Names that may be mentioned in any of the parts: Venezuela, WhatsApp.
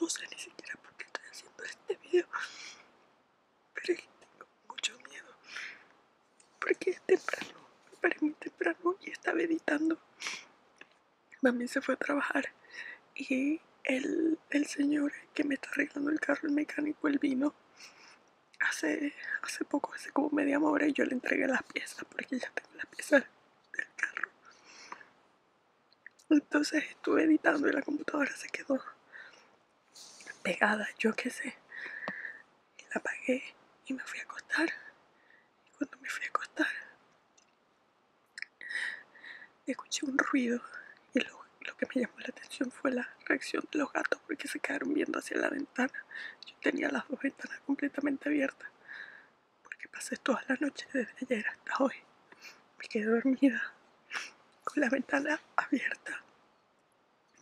no sé ni siquiera por qué estoy haciendo este video, pero es que tengo mucho miedo, porque es temprano, me paré muy temprano y estaba editando. Mami se fue a trabajar y el señor que me está arreglando el carro, el mecánico, él vino hace poco, hace como media hora, y yo le entregué las piezas, porque ya tengo las piezas del carro. Entonces estuve editando y la computadora se quedó pegada, yo qué sé. Y la apagué y me fui a acostar. Y cuando me fui a acostar, escuché un ruido y lo que me llamó la atención fue la reacción de los gatos, porque se quedaron viendo hacia la ventana. Yo tenía las dos ventanas completamente abiertas, porque pasé toda la noche desde ayer hasta hoy. Me quedé dormida con la ventana abierta.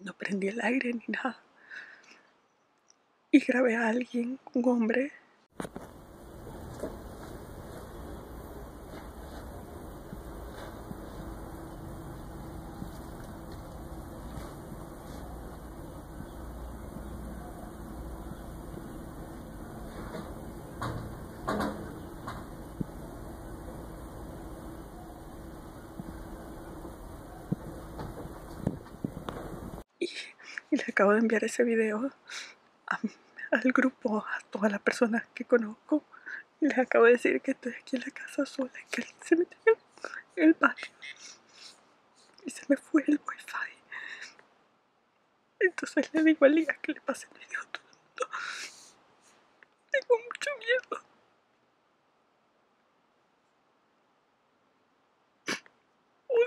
No prendí el aire ni nada. Y grabé a alguien, un hombre. Y le acabo de enviar ese video al grupo, a todas las personas que conozco. Y les acabo de decir que estoy aquí en la casa sola, que se metió en el patio y se me fue el wifi. Entonces le digo a Lía que le pase el video a todo el mundo. Tengo mucho miedo. Odio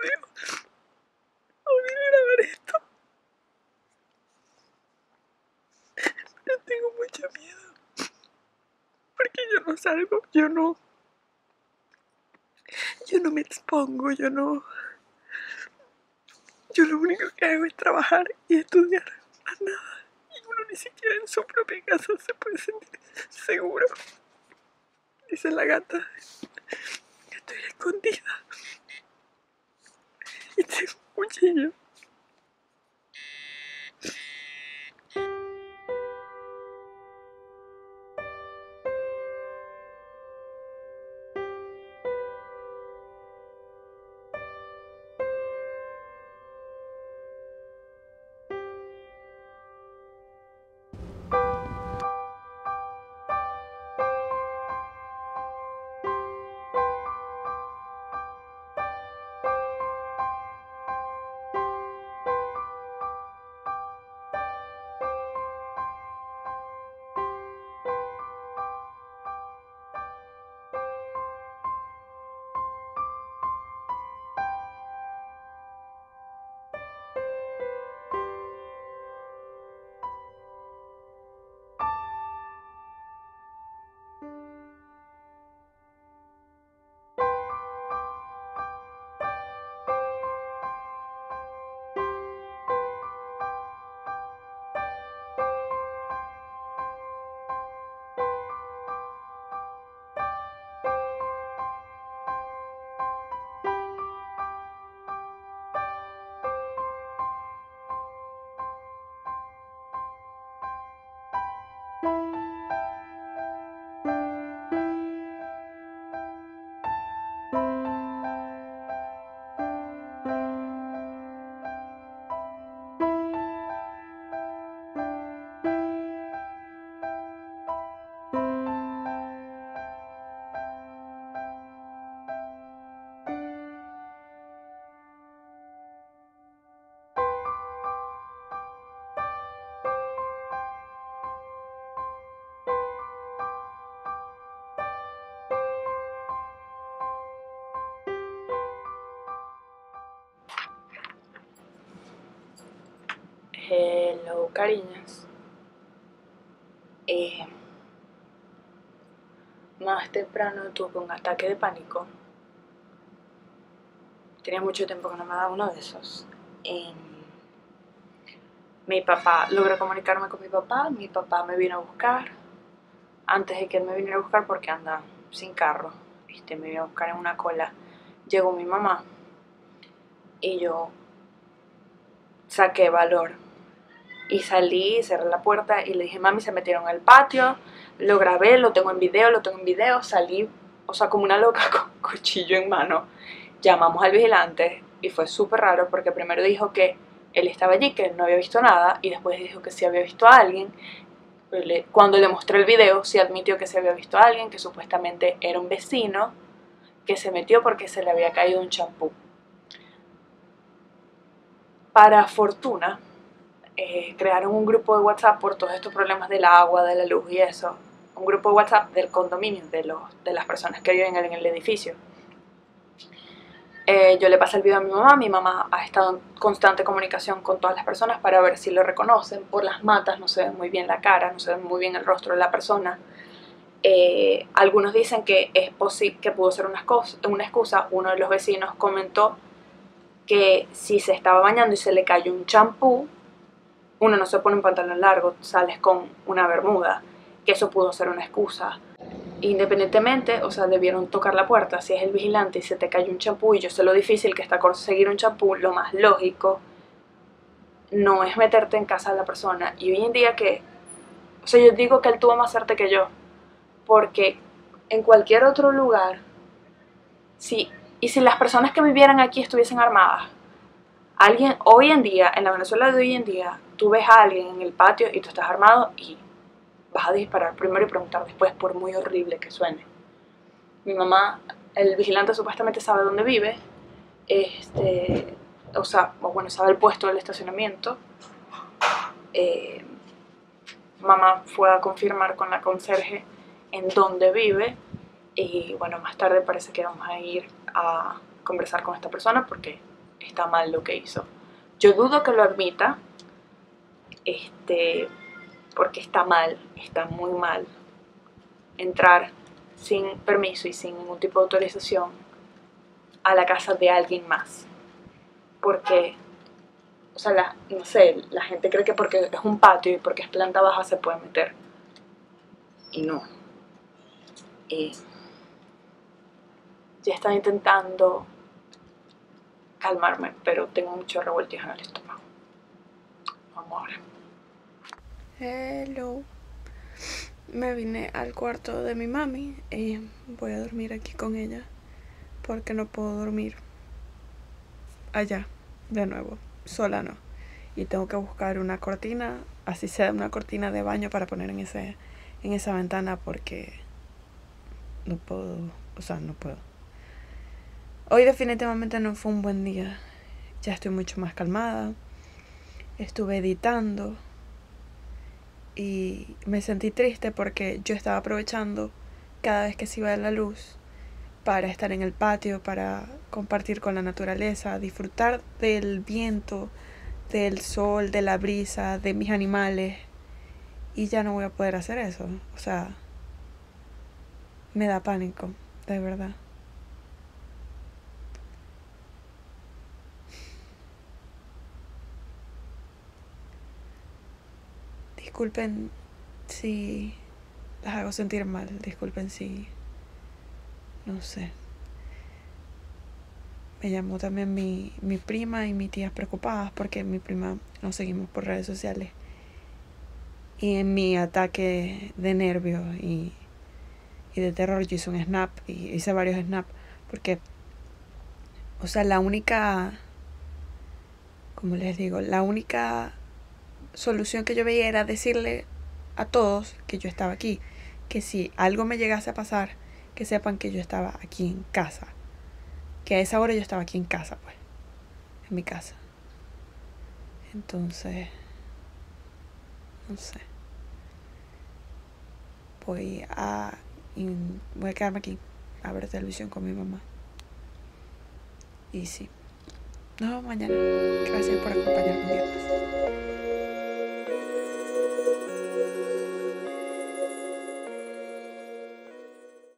grabar esto. Tengo mucho miedo, porque yo no salgo, yo no me expongo, yo lo único que hago es trabajar y estudiar, más nada, y uno ni siquiera en su propia casa se puede sentir seguro. Dice la gata que estoy escondida y tengo un cuchillo. Hello, cariñas. Más temprano tuve un ataque de pánico. Tenía mucho tiempo que no me daba uno de esos. Mi papá, logré comunicarme con mi papá me vino a buscar. Antes de que él me viniera a buscar, porque anda sin carro, me vino a buscar en una cola. Llegó mi mamá y yo saqué valor. Y salí, cerré la puerta y le dije, mami, se metieron al patio, lo grabé, lo tengo en video, salí, o sea, como una loca con cuchillo en mano. Llamamos al vigilante y fue súper raro porque primero dijo que él estaba allí, que él no había visto nada, y después dijo que sí había visto a alguien. Cuando le mostré el video, sí admitió que se había visto a alguien, que supuestamente era un vecino, que se metió porque se le había caído un champú. Para fortuna, crearon un grupo de WhatsApp por todos estos problemas del agua, de la luz y eso. Un grupo de WhatsApp del condominio, de las personas que viven en el edificio. Yo le pasé el video a mi mamá ha estado en constante comunicación con todas las personas para ver si lo reconocen. Por las matas no se ve muy bien la cara, no se ve muy bien el rostro de la persona. Algunos dicen que es posible que pudo ser una excusa. Uno de los vecinos comentó que si se estaba bañando y se le cayó un champú, uno no se pone un pantalón largo, sales con una bermuda, que eso pudo ser una excusa. Independientemente, o sea, debieron tocar la puerta. Si es el vigilante y se te cayó un champú, y yo sé lo difícil que está conseguir un champú, lo más lógico no es meterte en casa de la persona. Y hoy en día que, o sea, yo digo que él tuvo más suerte que yo, porque en cualquier otro lugar, si las personas que vivieran aquí estuviesen armadas, alguien hoy en día, en la Venezuela de hoy en día, tú ves a alguien en el patio y tú estás armado y vas a disparar primero y preguntar después, por muy horrible que suene. Mi mamá, el vigilante supuestamente sabe dónde vive, o sea, bueno, sabe el puesto del estacionamiento. Mamá fue a confirmar con la conserje en dónde vive y bueno, más tarde parece que vamos a ir a conversar con esta persona porque está mal lo que hizo. Yo dudo que lo admita, porque está mal, está muy mal entrar sin permiso y sin ningún tipo de autorización a la casa de alguien más. Porque, o sea, no sé, la gente cree que porque es un patio y porque es planta baja se puede meter. Y no. Ya están intentando calmarme, pero tengo muchos revueltos en el estómago. Vamos ahora. Hello, me vine al cuarto de mi mami y voy a dormir aquí con ella porque no puedo dormir allá de nuevo, sola no, y tengo que buscar una cortina, así sea una cortina de baño, para poner en esa ventana porque no puedo, o sea, no puedo. Hoy definitivamente no fue un buen día, ya estoy mucho más calmada, estuve editando. Y me sentí triste porque yo estaba aprovechando cada vez que se iba la luz para estar en el patio, para compartir con la naturaleza, disfrutar del viento, del sol, de la brisa, de mis animales. Y ya no voy a poder hacer eso. O sea, me da pánico, de verdad. Disculpen si las hago sentir mal, disculpen si, no sé. Me llamó también mi prima y mi tía preocupadas porque mi prima nos seguimos por redes sociales. Y en mi ataque de nervios y de terror yo hice un snap, y hice varios snaps porque, o sea, la única, como les digo, la única solución que yo veía era decirle a todos que yo estaba aquí, que si algo me llegase a pasar, que sepan que yo estaba aquí en casa, que a esa hora yo estaba aquí en casa, pues, en mi casa. Entonces, no sé, voy a quedarme aquí a ver televisión con mi mamá. Y sí, nos vemos mañana. Gracias por acompañarme un día más.